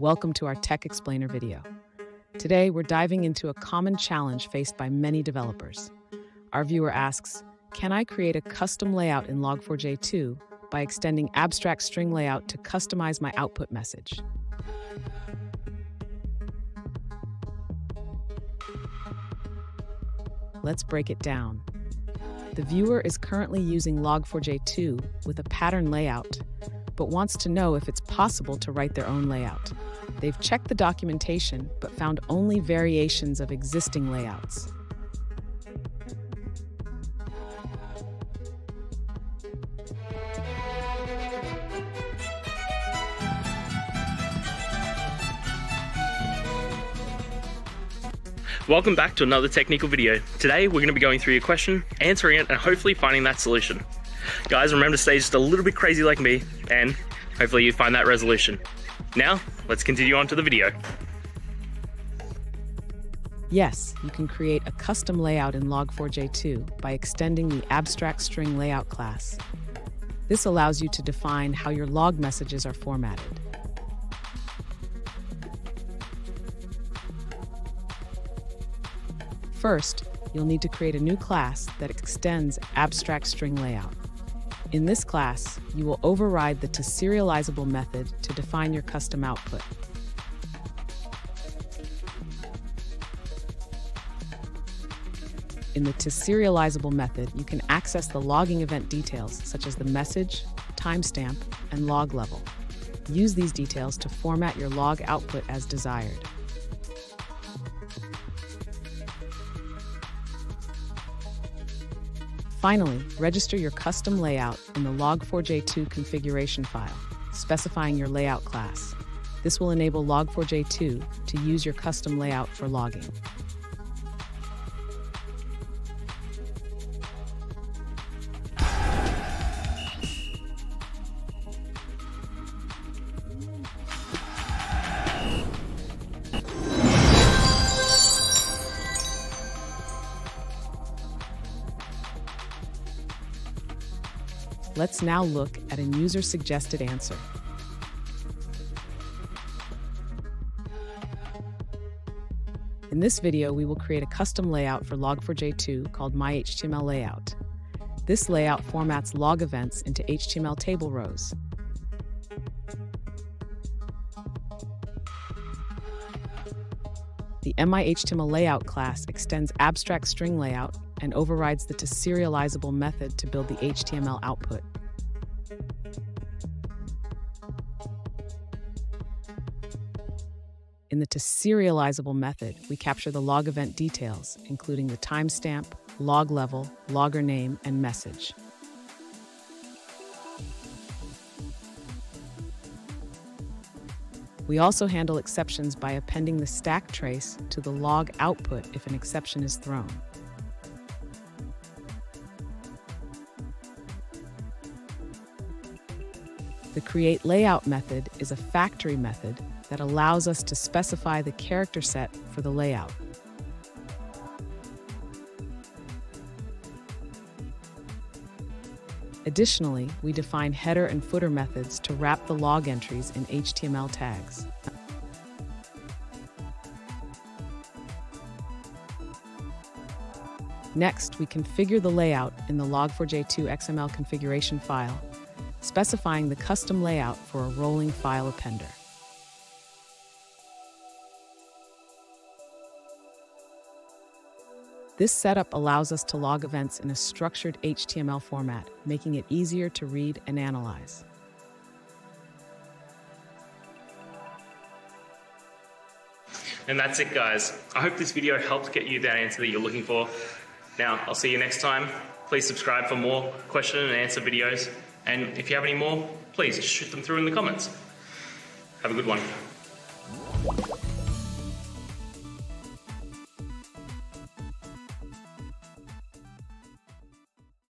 Welcome to our Tech Explainer video. Today, we're diving into a common challenge faced by many developers. Our viewer asks, can I create a custom layout in Log4j2 by extending AbstractStringLayout to customize my output message? Let's break it down. The viewer is currently using Log4j2 with a pattern layout, but wants to know if it's possible to write their own layout. They've checked the documentation, but found only variations of existing layouts. Welcome back to another technical video. Today, we're going to be going through your question, answering it, and hopefully finding that solution. Guys, remember to stay just a little bit crazy like me, and hopefully you find that resolution. Now, let's continue on to the video. Yes, you can create a custom layout in Log4j2 by extending the AbstractStringLayout class. This allows you to define how your log messages are formatted. First, you'll need to create a new class that extends AbstractStringLayout. In this class, you will override the toSerializable method to define your custom output. In the toSerializable method, you can access the logging event details such as the message, timestamp, and log level. Use these details to format your log output as desired. Finally, register your custom layout in the Log4j2 configuration file, specifying your layout class. This will enable Log4j2 to use your custom layout for logging. Let's now look at a user-suggested answer. In this video, we will create a custom layout for Log4j2 called MyHTMLLayout. This layout formats log events into HTML table rows. The MyHTMLLayout class extends AbstractStringLayout and overrides the toSerializable method to build the HTML output. In the toSerializable method, we capture the log event details, including the timestamp, log level, logger name, and message. We also handle exceptions by appending the stack trace to the log output if an exception is thrown. The create layout method is a factory method that allows us to specify the character set for the layout. Additionally, we define header and footer methods to wrap the log entries in HTML tags. Next, we configure the layout in the Log4j2 XML configuration file, specifying the custom layout for a rolling file appender. This setup allows us to log events in a structured HTML format, making it easier to read and analyze. And that's it, guys. I hope this video helped get you that answer that you're looking for. Now, I'll see you next time. Please subscribe for more question and answer videos. And if you have any more, please shoot them through in the comments. Have a good one.